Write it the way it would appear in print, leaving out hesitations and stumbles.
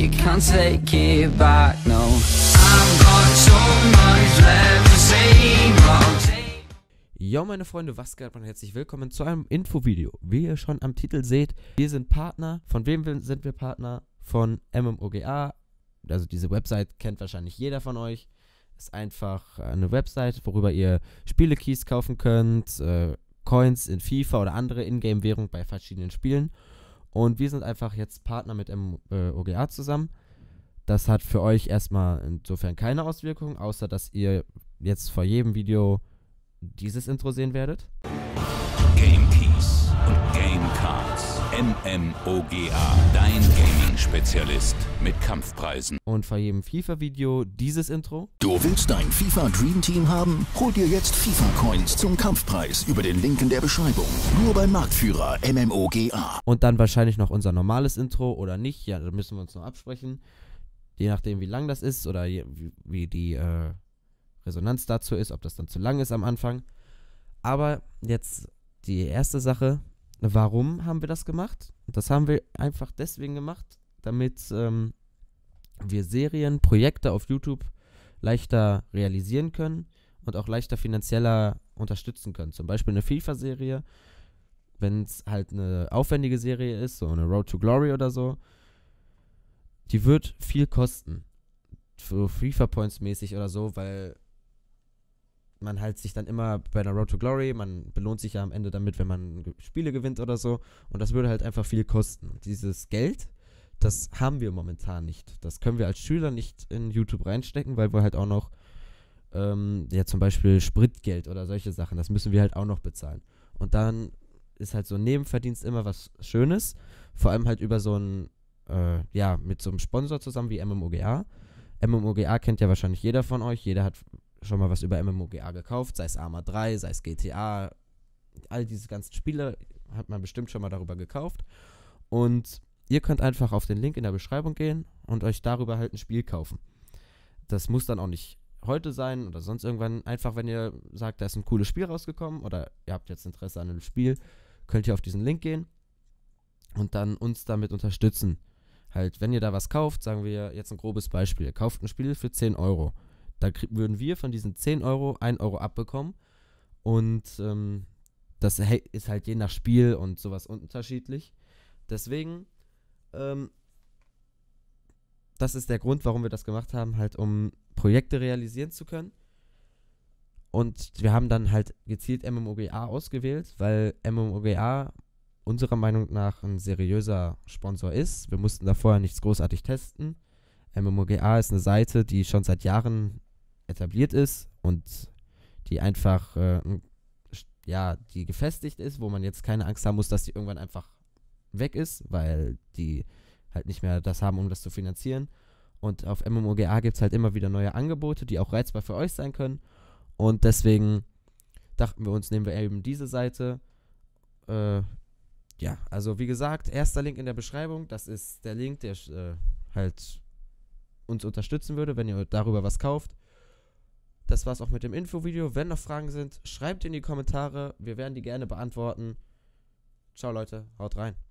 you can't take it back, no. I've got so much left to say, yo meine Freunde, was geht ab und herzlich willkommen zu einem Infovideo. Wie ihr schon am Titel seht, wir sind Partner. Von wem sind wir Partner? Von MMOGA. Also diese Website kennt wahrscheinlich jeder von euch. Ist einfach eine Website, worüber ihr Spiele-Keys kaufen könnt, Coins in FIFA oder andere Ingame-Währung bei verschiedenen Spielen. Und wir sind einfach jetzt Partner mit MMOGA zusammen. Das hat für euch erstmal insofern keine Auswirkungen, außer dass ihr jetzt vor jedem Video dieses Intro sehen werdet. Game Keys und Game Cards. MMOGA, dein Gaming-Spezialist mit Kampfpreisen. Und vor jedem FIFA-Video dieses Intro. Du willst dein FIFA Dream Team haben? Hol dir jetzt FIFA-Coins zum Kampfpreis über den Link in der Beschreibung. Nur beim Marktführer MMOGA. Und dann wahrscheinlich noch unser normales Intro oder nicht. Ja, da müssen wir uns noch absprechen. Je nachdem, wie lang das ist oder wie die Resonanz dazu ist, ob das dann zu lang ist am Anfang. Aber jetzt die erste Sache, warum haben wir das gemacht? Das haben wir einfach deswegen gemacht, damit wir Serien, Projekte auf YouTube leichter realisieren können und auch leichter finanzieller unterstützen können. Zum Beispiel eine FIFA-Serie, wenn es halt eine aufwendige Serie ist, so eine Road to Glory oder so, die wird viel kosten. So FIFA-Points mäßig oder so, weil man halt sich dann immer bei einer Road to Glory, man belohnt sich ja am Ende damit, wenn man Spiele gewinnt oder so, und das würde halt einfach viel kosten. Dieses Geld, das haben wir momentan nicht. Das können wir als Schüler nicht in YouTube reinstecken, weil wir halt auch noch ja zum Beispiel Spritgeld oder solche Sachen, das müssen wir halt auch noch bezahlen. Und dann ist halt so ein Nebenverdienst immer was Schönes, vor allem halt über so ein, ja, mit so einem Sponsor zusammen wie MMOGA. MMOGA kennt ja wahrscheinlich jeder von euch, jeder hat schon mal was über MMOGA gekauft, sei es Arma 3, sei es GTA, all diese ganzen Spiele hat man bestimmt schon mal darüber gekauft, und ihr könnt einfach auf den Link in der Beschreibung gehen und euch darüber halt ein Spiel kaufen. Das muss dann auch nicht heute sein oder sonst irgendwann, einfach wenn ihr sagt, da ist ein cooles Spiel rausgekommen oder ihr habt jetzt Interesse an einem Spiel, könnt ihr auf diesen Link gehen und dann uns damit unterstützen. Halt, wenn ihr da was kauft, sagen wir jetzt ein grobes Beispiel, ihr kauft ein Spiel für 10 Euro. Da würden wir von diesen 10 Euro 1 Euro abbekommen, und das ist halt je nach Spiel und sowas unterschiedlich. Deswegen, das ist der Grund, warum wir das gemacht haben, halt um Projekte realisieren zu können. Und wir haben dann halt gezielt MMOGA ausgewählt, weil MMOGA unserer Meinung nach ein seriöser Sponsor ist. Wir mussten da vorher nichts großartig testen. MMOGA ist eine Seite, die schon seit Jahren etabliert ist und die einfach, ja, die gefestigt ist, wo man jetzt keine Angst haben muss, dass die irgendwann einfach weg ist, weil die halt nicht mehr das haben, um das zu finanzieren. Und auf MMOGA gibt es halt immer wieder neue Angebote, die auch reizbar für euch sein können. Und deswegen dachten wir uns, nehmen wir eben diese Seite. Ja, also wie gesagt, erster Link in der Beschreibung, das ist der Link, der halt uns unterstützen würde, wenn ihr darüber was kauft. Das war's auch mit dem Infovideo. Wenn noch Fragen sind, schreibt in die Kommentare, wir werden die gerne beantworten. Ciao Leute, haut rein.